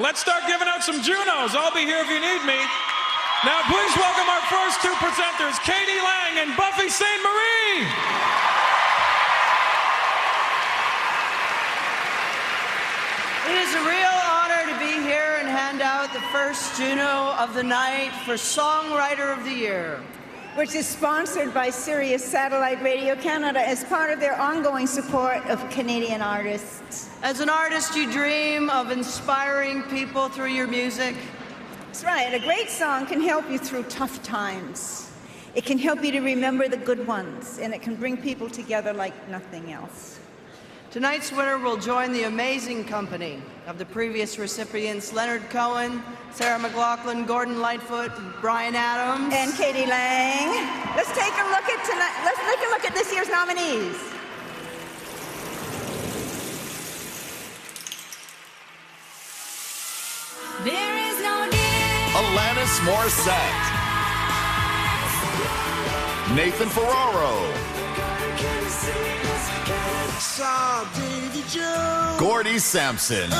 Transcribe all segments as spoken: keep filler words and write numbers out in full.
Let's start giving out some Junos. I'll be here if you need me. Now, please welcome our first two presenters, k d. Lang and Buffy Sainte-Marie. It is a real honor to be here and hand out the first Juno of the night for Songwriter of the Year, which is sponsored by Sirius Satellite Radio Canada as part of their ongoing support of Canadian artists. As an artist, you dream of inspiring people through your music. That's right. A great song can help you through tough times. It can help you to remember the good ones, and it can bring people together like nothing else. Tonight's winner will join the amazing company of the previous recipients, Leonard Cohen, Sarah McLachlan, Gordon Lightfoot, Brian Adams, and k d. Lang. Let's take a look at tonight. Let's take a look at this year's nominees. There is no need. Alanis Morissette. Nathan Ferraro. Gordie Sampson.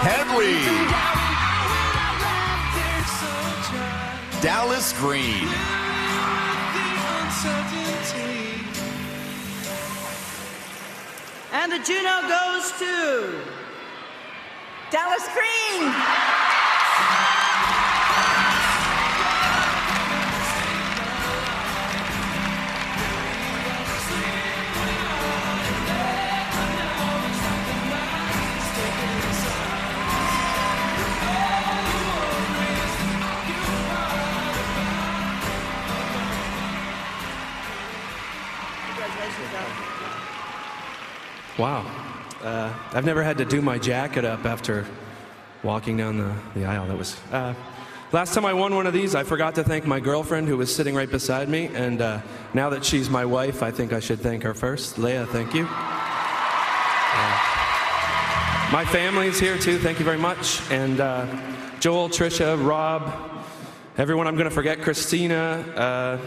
Henry, Dallas Green, and the Juno goes to Dallas Green. Wow. Uh, I've never had to do my jacket up after walking down the, the aisle. That was uh, last time I won one of these, I forgot to thank my girlfriend who was sitting right beside me. And uh, now that she's my wife, I think I should thank her first. Leah, thank you. Uh, my family is here, too. Thank you very much. And uh, Joel, Trisha, Rob, everyone I'm going to forget, Christina, uh,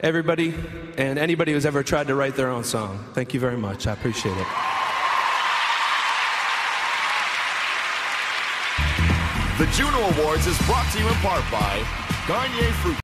everybody and anybody who's ever tried to write their own song. Thank you very much. I appreciate it. The Juno Awards is brought to you in part by Garnier Fructis.